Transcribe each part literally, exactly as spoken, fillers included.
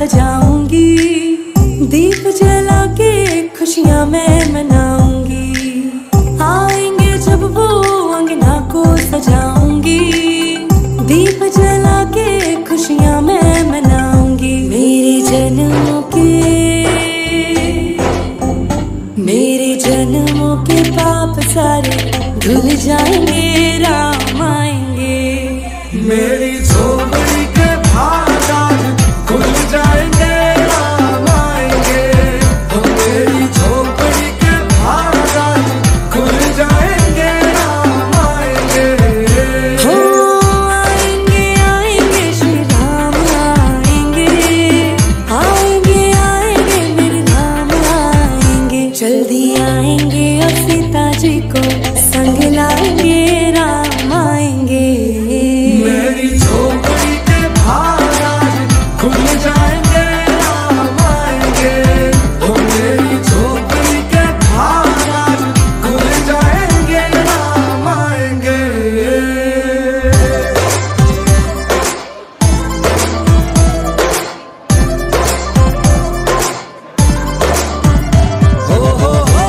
सजाऊंगी दीप जला के खुशियाँ मैं मनाऊंगी। आएंगे जब वो अंगना को सजाऊंगी दीप जला के खुशियाँ मैं मनाऊंगी। मेरे जन्मों के मेरे जन्मों के पाप सारे धुल जाएंगे, राम आएंगे। मेरी झोपड़ी के भाग खुल जाएंगे, राम आएंगे। हम तेरी झोपड़ी के भाग खुल जाएंगे, राम आएंगे। हो आएंगे आएंगे श्री राम आएंगे, आएंगे आएंगे मेरे राम आएंगे। जल्दी आएंगे अब सीता जी को संग लाएंगे, राम आएंगे। मेरी झोपड़ी के भाग खुल जाएंगे, राम आएंगे। हम तेरी झोपड़ी के भाग खुल जाएंगे, राम आएंगे। हो हो हो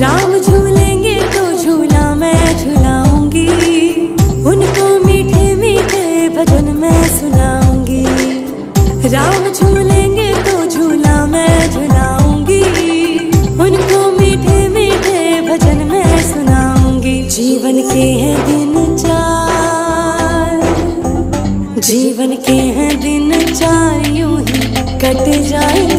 राम झूलेंगे तो झूला मैं झूलाऊंगी, उनको मीठे मीठे भजन मैं सुनाऊंगी। राम झूलेंगे तो झूला मैं झूलाऊंगी, उनको मीठे मीठे भजन मैं सुनाऊंगी। जीवन के हैं दिन चार, जीवन के हैं दिन चार यूं ही कट जाए।